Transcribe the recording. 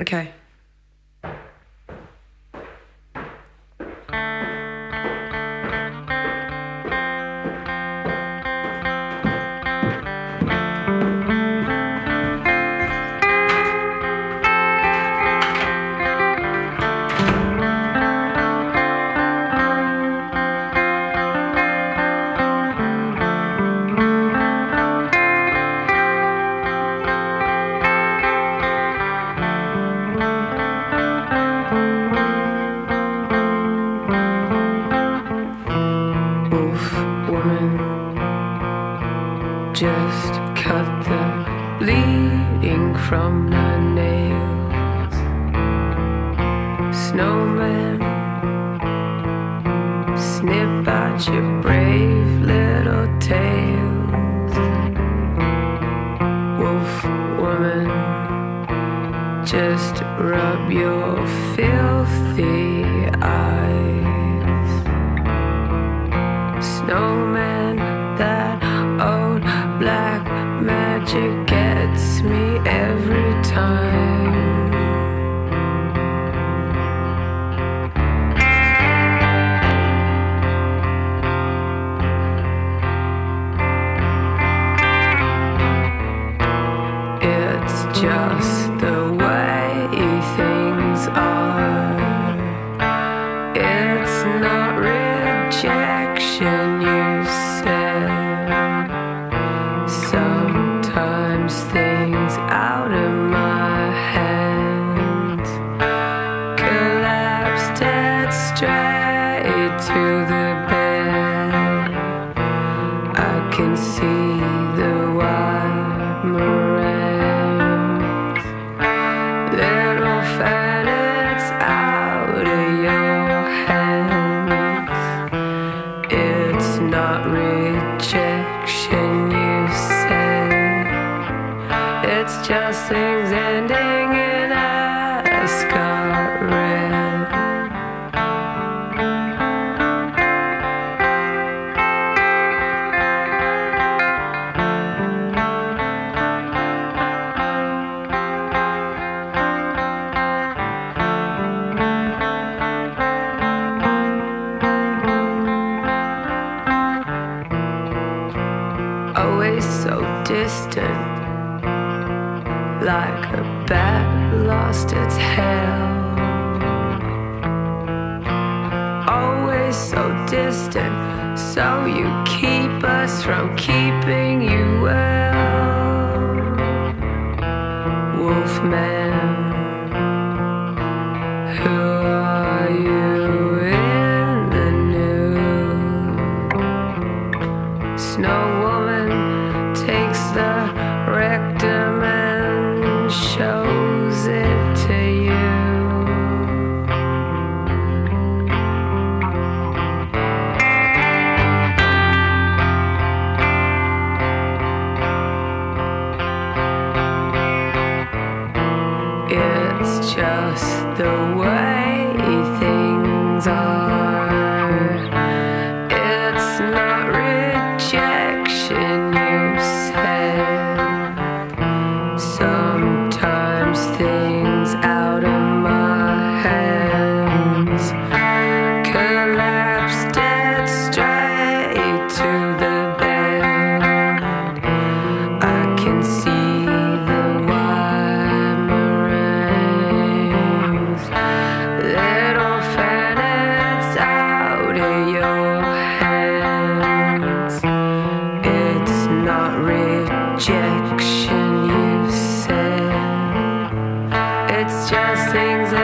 Okay. Just cut the bleeding from the nails. Snowman, snip out your brave little tails. Wolf woman, just rub your filthy eyes. Snowman, that old black magic gets me every time. It's just the way things are. It's not rejection, you said. Sometimes things out of my hands collapse dead straight to the bed. I can see the white meringues, little fannets out of your hands. It's not rejection, you said. It's just things ending in a scarlet red. Always so distant, like a bat lost its hell. Always so distant, so you keep us from keeping you well. Wolfman, who are you in the new? Snow takes the rectum and shows it to you. It's just the way things are. It's not rejection, things out of my hands collapse dead straight to the bed. I can see the white meringues, little fannets out of your hands. It's not rejection, you said. Just things.